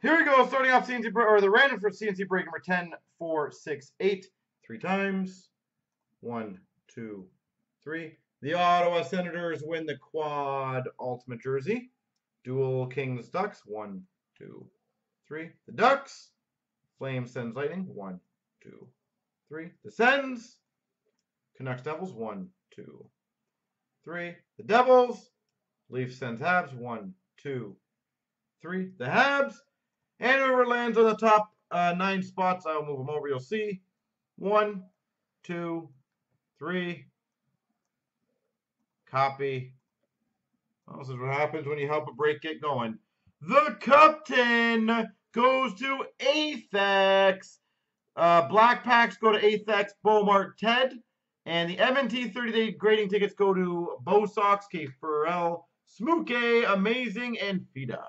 Here we go, starting off CNC, or the random for CNC break number 10, 4, 6, 8, three times. 1, 2, 3. The Ottawa Senators win the quad ultimate jersey. Dual Kings Ducks, 1, 2, 3. The Ducks, Flames Sens Lightning, 1, 2, 3. The Sens, Canucks Devils, 1, 2, 3. The Devils, Leafs Sens Habs, 1, 2, 3. The Habs, Andover lands on the top 9 spots. I'll move them over. You'll see. 1, 2, 3. Copy. Well, this is what happens when you help a break get going. The captain goes to Aethex. Black packs go to Aethex, Beaumart, Ted. And the M&T 30-day grading tickets go to Bosox, K Ferrell, Smooke, Amazing, and Fida.